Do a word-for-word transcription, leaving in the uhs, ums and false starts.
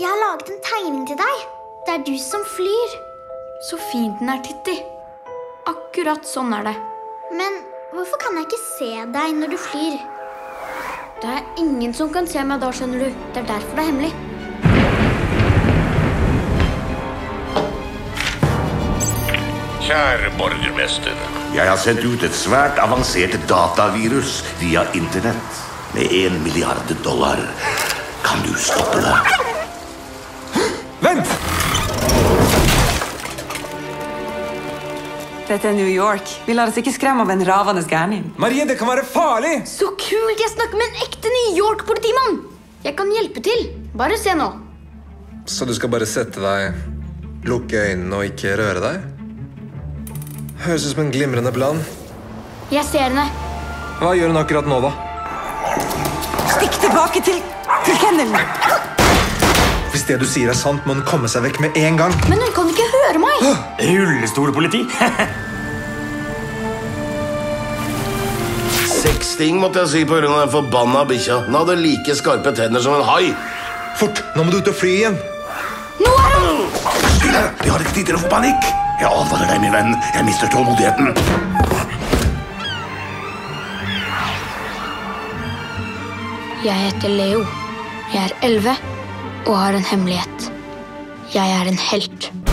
Jeg har laget en tegning til deg. Det er du som flyr. Så fint den er, Titti. Akkurat sånn er det. Men hvorfor kan jeg ikke se deg når du flyr? Det er ingen som kan se meg da, skjønner du. Det er derfor det er hemmelig. Kjære borgermester. Jeg har sendt ut et svært avansert datavirus via internett. Med en milliard dollar. Kan du stoppe det? Vent! Dette er New York. Vi lar oss ikke skremme av en ravende gærning. Marie, det kan være farlig! Så kult! Jeg snakker med en ekte New York-politimann! Jeg kan hjelpe til. Bare se nå. Så du skal bare sette deg, lukke øynene og ikke røre deg? Høres ut som en glimrende plan. Jeg ser henne. Hva gjør hun akkurat nå, da? Stikk tilbake til... til kennelen! Hvis det du sier er sant, må hun komme seg vekk med en gang. Men hun kan ikke høre meg! Rullestolpoliti! Seks ting måtte jeg si på grunn av den forbanna bikkja. Hun hadde like skarpe tenner som en hai. Fort! Nå må du ut og fly igjen! Nå er hun! Stille! Vi har ikke tid til å få panikk! Jeg advarer deg, min venn. Jeg mister tålmodigheten. Jeg heter Leo. Jeg er elleve og har en hemmelighet. Jeg er en helt.